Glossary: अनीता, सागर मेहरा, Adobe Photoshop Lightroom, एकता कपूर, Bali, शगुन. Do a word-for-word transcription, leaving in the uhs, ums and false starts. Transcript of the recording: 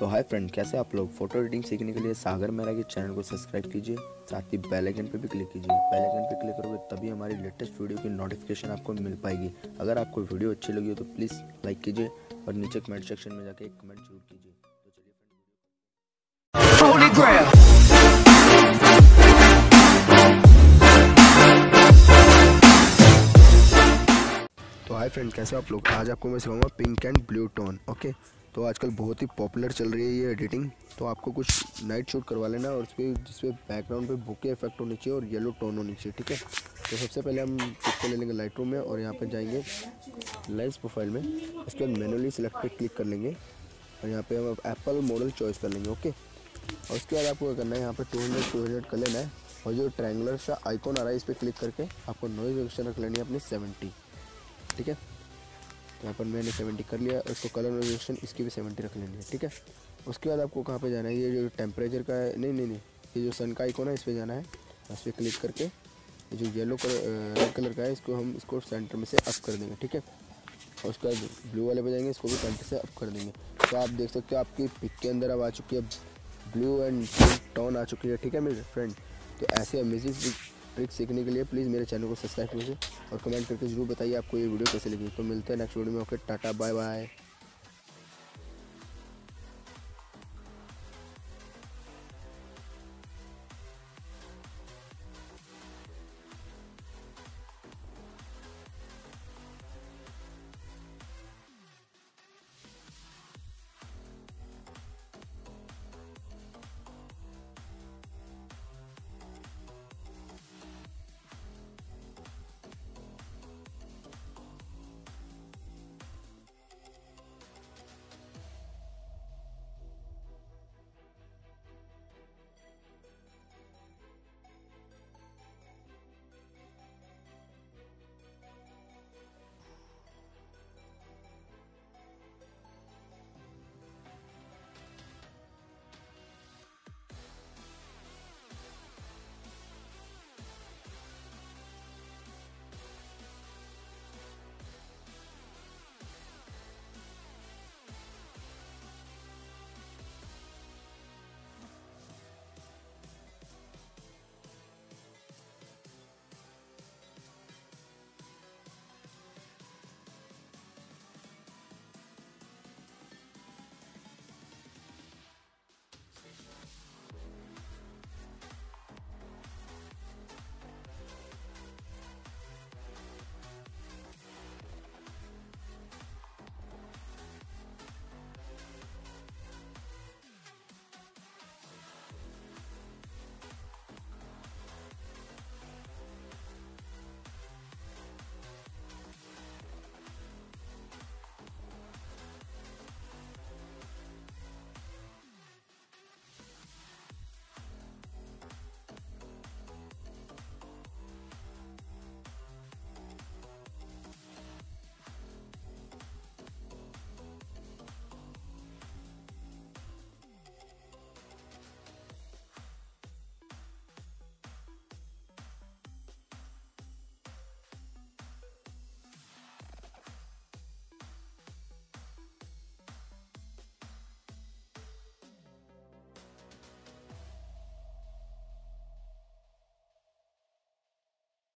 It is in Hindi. तो हाय फ्रेंड, कैसे आप लोग। फोटो एडिटिंग सीखने के लिए सागर मेहरा के चैनल को सब्सक्राइब कीजिए, साथ ही बेल आइकन पे भी क्लिक कीजिए। बेल आइकन पे क्लिक करोगे तभी हमारी लेटेस्ट वीडियो की नोटिफिकेशन आपको मिल पाएगी। अगर आपको वीडियो अच्छी लगी हो तो प्लीज़ लाइक कीजिए और नीचे कमेंट सेक्शन में जाके एक कमेंट जरूर कीजिए। तो चलिए फ्रेंड, तो हाय फ्रेंड, कैसे आप लोग। आज आपको मैं सिखाऊंगा pink and blue tone. Okay, तो आजकल बहुत ही पॉपुलर चल रही है ये एडिटिंग। तो आपको कुछ नाइट शूट करवा लेना और उस पर जिसपे बैकग्राउंड पे बुके इफेक्ट होनी चाहिए और येलो टोन होनी चाहिए, ठीक है। तो सबसे पहले हम इसको ले लेंगे लाइटरूम में और यहाँ पे जाएंगे लेंस प्रोफाइल में। इसके बाद मैनुअली सिलेक्ट पे क्लिक कर लेंगे और यहाँ पे हम एप्पल मॉडल चॉइस कर लेंगे। ओके, और उसके बाद आपको करना है यहाँ पर टू हंड्रेड टू हंड्रेड कर लेना है और जो ट्रायंगुलर सा आइकॉन आ रहा है इस पर क्लिक करके आपको नॉइज रिडक्शन रख लेनी है अपनी सेवेंटी, ठीक है। यहाँ पर मैंने सेवेंटी कर लिया। उसको कलर रिडक्शन इसकी भी सेवेंटी रख लेनी है, ठीक है। उसके बाद आपको कहाँ पे जाना है, ये जो टेम्परेचर का है, नहीं नहीं नहीं ये जो सन का आइकॉन है इस पे जाना है। इस पर क्लिक करके ये जो येलो कलर रेड कलर का है इसको हम इसको सेंटर में से अप कर देंगे, ठीक है। और उसके बाद ब्लू वाले पे जाएंगे, इसको भी सेंटर से अप कर देंगे। तो आप देख सकते हो आपकी पिक के अंदर अब आ चुकी है ब्लू एंड टोन आ चुकी है, ठीक है मेरे फ्रेंड। तो ऐसे अमेजिंग ट्रिक सीखने के लिए प्लीज़ मेरे चैनल को सब्सक्राइब कीजिए और कमेंट करके जरूर बताइए आपको ये वीडियो कैसे लगी। तो मिलते हैं नेक्स्ट वीडियो में। Okay, tata, bye bye.